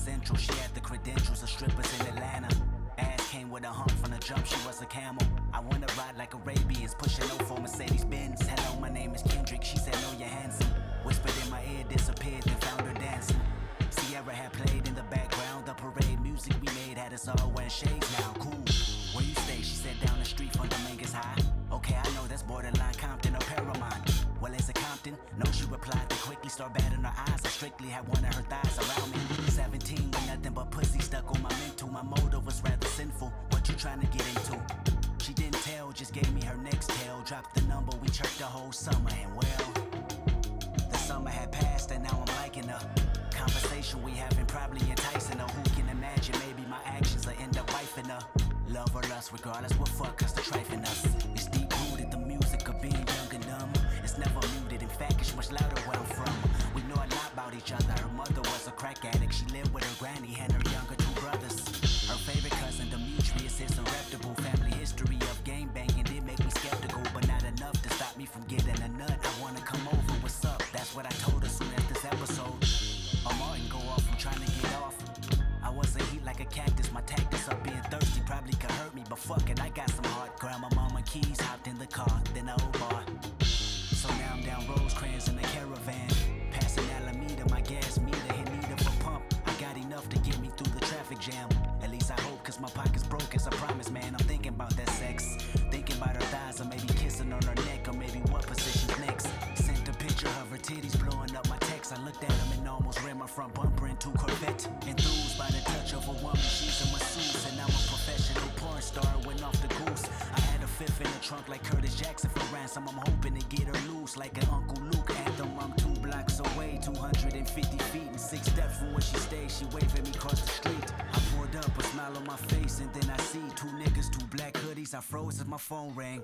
central. She had the credentials of strippers in Atlanta. Ass came with a hump from the jump, she was a camel. I wanna ride like Arabians, pushing no for Mercedes Benz. Hello, my name is Kendrick, she said, no, you're handsome. Whispered in my ear, disappeared, then found her dancing. Sierra had played in the background, the parade music we made had us all wearing shades now, cool. Where you stay, she said, down the street from Dominguez High. Okay, I know that's borderline Compton or Paramount. Well, is it Compton? No, she replied, then quickly start batting her eyes. I strictly had one of her thighs around me. 17 with nothing but pussy stuck on my mental. My motive was rather sinful, what you trying to get into? She didn't tell, just gave me her next tale. Dropped the number, we chirped the whole summer, and well, the summer had passed and now I'm liking her. Conversation we having probably enticing her. Who can imagine, maybe my actions will end up wifing her. Love or lust, regardless what fuck us, the trifling us. It's deep-rooted, the music of being young and dumb. It's never muted, in fact it's much louder where I'm from. We know a lot about each other, her mother was a crack addict. She lived with her granny and her younger two brothers. Her favorite cousin, Demetrius, is a reputable family history of game banging. Did make me skeptical, but not enough to stop me from getting a nut. I wanna come over, what's up? That's what I told her soon after this episode. I'm Martin, go off, I'm trying to get off. I wasn't heat like a cactus, my tactics of being thirsty probably could hurt me, but fuck it, I got some heart. Grandma, mama, keys, hopped in the car, then the old bar. So now I'm down Rosecrans in the caravan, passing Alameda, my gas meter, hit need of a pump. I got enough to get me through the traffic jam, at least I hope, cause my pocket's broke, as I promise, man. I'm thinking about that sex, thinking about her thighs, or maybe kissing on her neck, or maybe what position's next. Sent a picture of her titties blowing up my text. I looked at them and almost ran my front bumper into Corvette. Enthused by the touch of a woman, she's a masseuse, and I'm a professional porn star. Went off the goose. I had a fifth in the trunk like Curtis Jackson for ransom. I'm hoping to get her loose like an Uncle Luke anthem. I'm 2 blocks away, 250 feet, and 6 steps from where she stays. She waved at me across the street. I pulled up, a smile on my face, and then I see 2 niggas, 2 black hoodies. I froze as my phone rang.